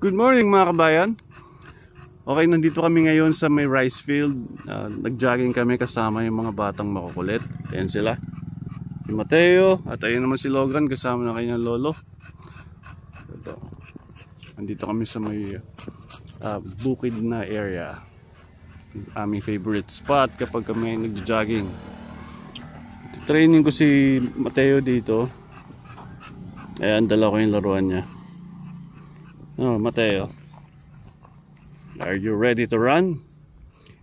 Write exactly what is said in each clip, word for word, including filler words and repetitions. Good morning mga kabayan. Okay, nandito kami ngayon sa may rice field. uh, Nag-jogging kami kasama yung mga batang makukulit. Ayan sila, si Mateo, at ayun naman si Logan, kasama na kanyang lolo. Ito, nandito kami sa may uh, bukid na area, aming favorite spot kapag kami nag-jogging. Training ko si Mateo dito. Ayan, dala ko yung laruan niya. Oh, Mateo, are you ready to run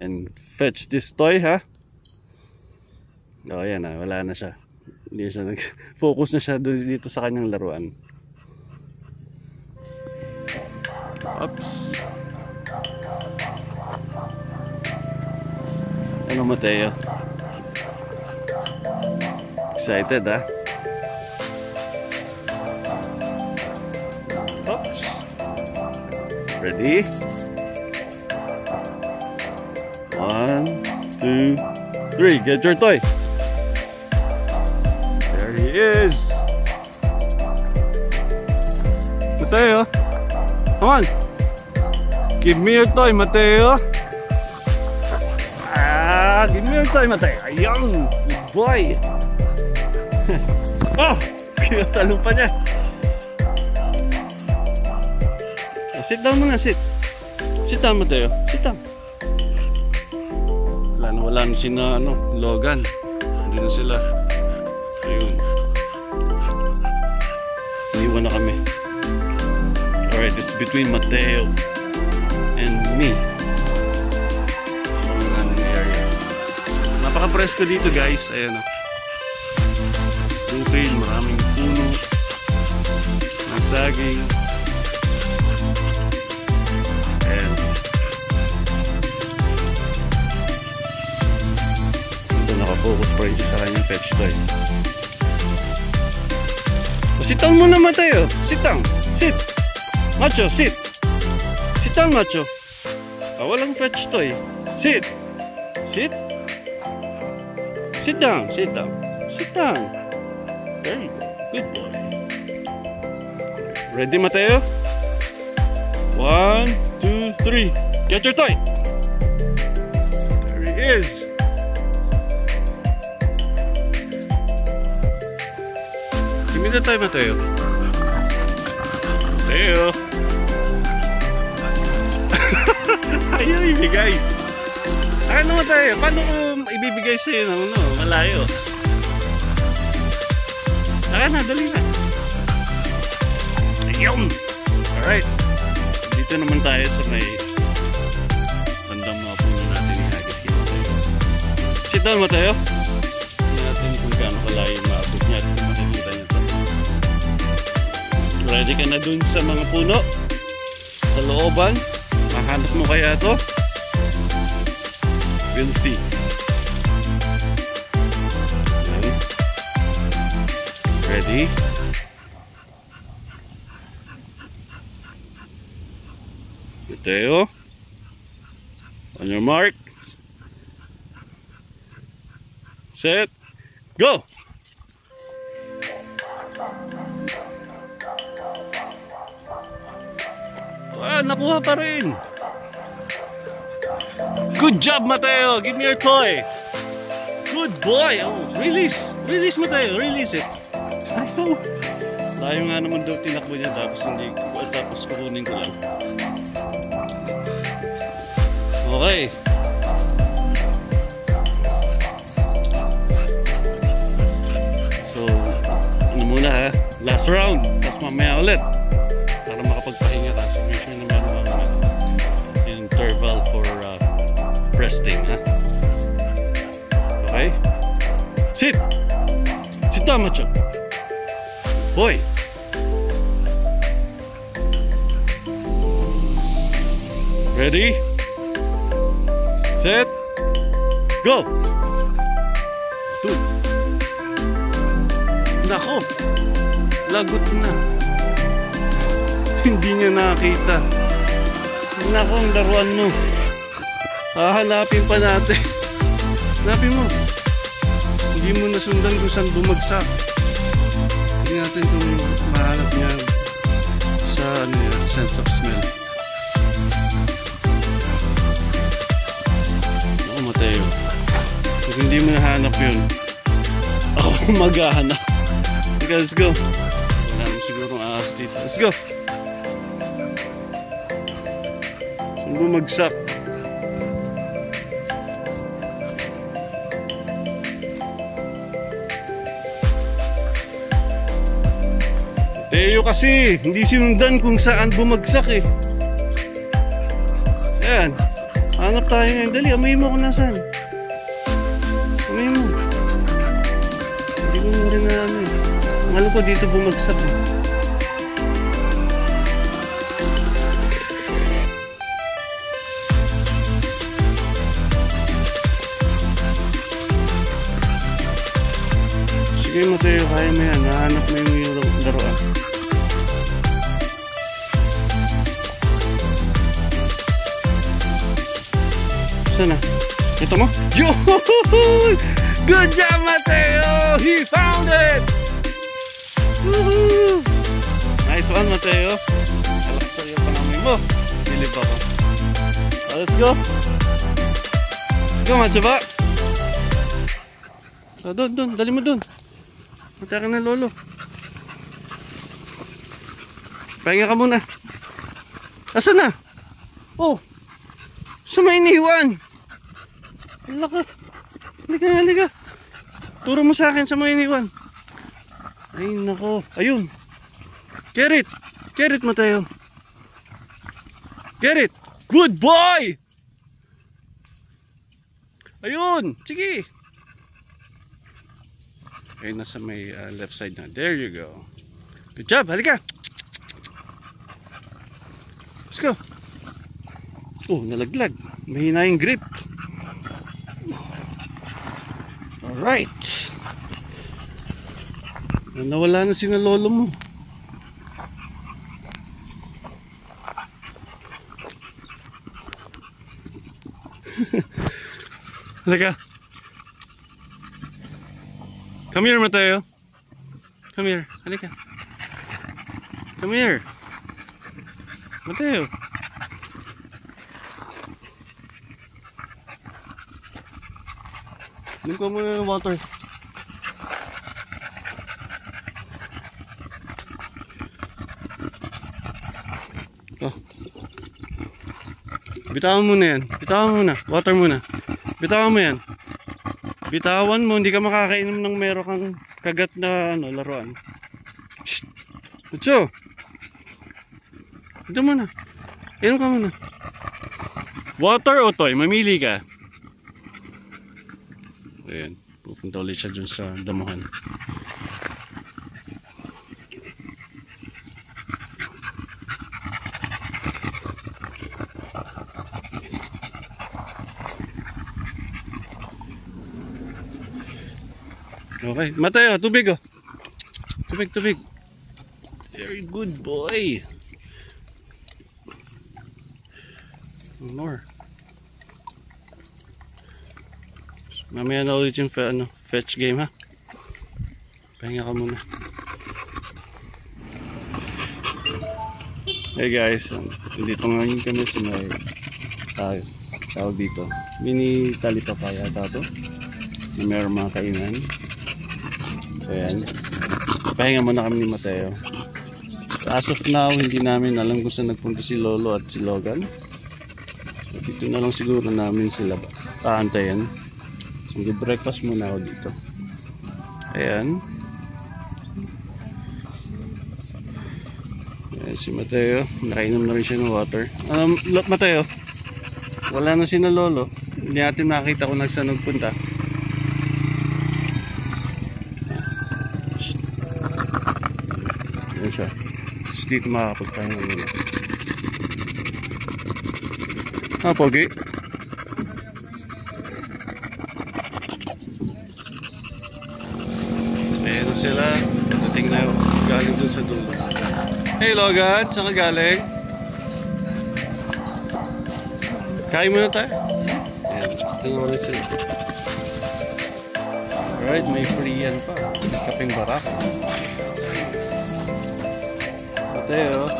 and fetch this toy, ha? Oh, ayan na, wala na siya. Hindi siya nag-focus na siya dito sa kanyang laruan. Oops. Ano, Mateo? Excited, ha? Oops. Ready? One, two, three. Get your toy. There he is. Mateo, come on. Give me your toy, Mateo. Ah, give me your toy, Mateo. Young boy. Oh, talo pa niya. Sit down muna, sit. Sit down, Mateo. Sit down. Wala na, wala na sina, ano, Logan. Hindi na sila. Ayun. Iwan na kami. Alright, it's between Mateo and me. Napaka-presko dito, guys. Ayan na. Tupil, maraming puno. Nagsaging. Nakafocus pa rin siya sa kanyang fetch toy. Sitang muna, Mateo. Sitang. Sit. Macho, sit. Sitang, macho. Ah, walang fetch toy. Sit. Sit. Sit down. Sit down. Sit down. Very good. Good boy. Ready, Mateo? One, two, three. Get your toy. There he is. Give me the toy, Mateo. Mateo. Ayaw ibigay. Ano, Mateo? Paano ko ibibigay sa'yo ng ano? Malayo. Saka na, dali na. Ayun! Alright. Dito naman tayo sa may bandang mga puno natin ni Haggis. Sit down, Mateo. Hindi natin kung gaano kalayo maabot niya. Ready ka na dun sa mga puno, sa looban. Mahanap mo kaya ito? We'll see. Okay. Ready? Mateo? On your mark. Set. Go! Ah, nakuha pa rin. Good job, Mateo. Give me your toy. Good boy. Oh, release. Release, Mateo. Release it. Ayaw. Ayaw nga naman daw tinakbo niya. Tapos hindi. Tapos kukunin ko lang. Okay. So, ano muna ha? Last round. Tapos mamaya ulit. Para makapagpahinga tayo. Interval for uh, resting, huh? Okay? Sit! Sit down, macho! Boy! Ready? Set! Go! Two! Nako! Lagot na! Hindi niya nakita. Nakong laruan mo. Hahanapin pa natin. Hanapin mo. Hindi mo nasundan kung saan bumagsak. Tingnan natin kung mahanap niya sa, ano, sa sense of smell. Ako, Mateo. Kasi hindi mo nahanap yun. Ako maghahanap. Okay, let's go. Wala naman siguro ang ahas dito. Let's go. Saan bumagsak? Mateo kasi, hindi sinundan kung saan bumagsak eh. Ayan, hanap tayo ngayon. Dali, amay mo kung nasan. Amay mo. Hindi ko muna na ano eh. Alam ko dito bumagsak eh. Sige Mateo, kaya mo yan. Nahanap mo yung yung laruan. Sana. Ito mo? Yo! Good job, Mateo! He found it! Woohoo! Nice one, Mateo! Alak sa'yo pa namin mo. Dilip ako. Oh, let's go! Let's go, Mateo! Oh, dun, dun. Dali mo dun. Punta ka na, Lolo. Pahinga ka muna. Asan na? Oh! Saan may iniwan? Halika, halika, halika. Turo mo sa akin sa may iniwan. Ay nako, ayun. Carrot, carrot mo tayo. Carrot, good boy. Ayun, sige. Ay nasa may uh, left side na. There you go. Good job, halika. Let's go. Oh, nalaglag. Mahina yung grip. Alright. Nawala na sina Lolo mo. Halika. Come here, Mateo. Come here. Halika. Come here. Mateo. Doon ko muna ng water. Oh. Bitawan muna yan. Bitawan muna. Water muna. Bitawan mo yan. Bitawan mo. Hindi ka makakainom ng meron kang kagat na ano, laruan. Shhh. Mateo. Ito muna. Inom ka muna. Water o toy? Mamili ka. Ayan, pupunta ulit siya dun sa damuhan. Okay, Mateo, tubig oh. Tubig, tubig. Very good boy. One more. Mamaya na ulit yung ano, fetch game ha. Pahinga ka muna. Hey guys, um, dito ngayon kami sa may uh, tao dito. Mini talipapaya tato. Mayroon mga kainan. So yan. Pahinga muna kami ni Mateo. So, as of now, hindi namin alam kung saan nagpunta si Lolo at si Logan. So, dito na lang siguro namin sila aantayan. Mag-breakfast muna ako dito. Ayan. Ayan si Mateo. Nakainom na rin siya ng water. Um, look Mateo. Wala na si na Lolo. Hindi natin nakita kung nagsaan nagpunta. Ayan siya. Just dito makakapagkain ng muna. Ah, pogi. Sila, dating na galing dun sa dulo. Hey Logan, saan ka galing? Kain muna tayo. Ayan, tingnan ulit sila. Alright, may free yan pa. Kaping baraka. Mateo.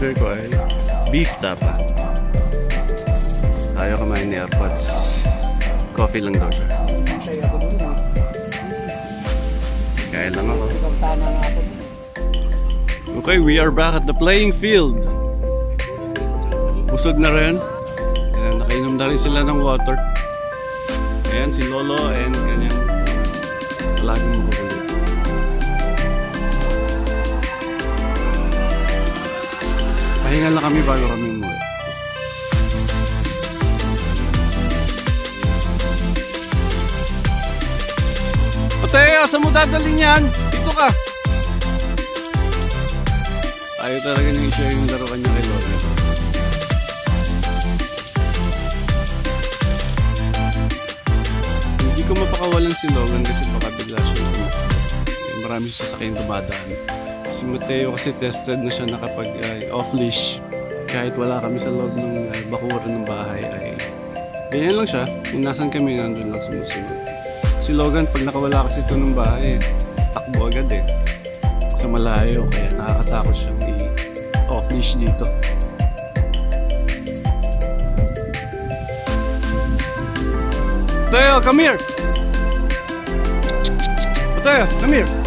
order ko ay beef tapa. Ayaw kumain ni AirPods. Coffee lang daw siya. Kain lang ako. Okay, we are back at the playing field. Busog na rin. Ayan, nakainom na rin sila ng water. Ayan, si Lolo and ganyan. Laging mabukulit. Pahingan lang kami bago kami umuwi. Mateo, saan mo dadalhin yan? Dito ka! Ayaw talaga nang i-share yung laruan niya kay Logan. Hindi ko mapakawalan si Logan kasi baka bigla siya. Marami siya sasakyan dumadaan. Si Mateo kasi tested na siya nakapag uh, off-leash kahit wala kami sa loob ng uh, bakura ng bahay ay ganyan lang siya, inasan kami nandun lang sumusunod. Si Logan pag nakawala kasi ito ng bahay takbo agad eh sa malayo kaya nakakatakot siyang i-off-leash dito. Mateo, come here! Mateo, come here!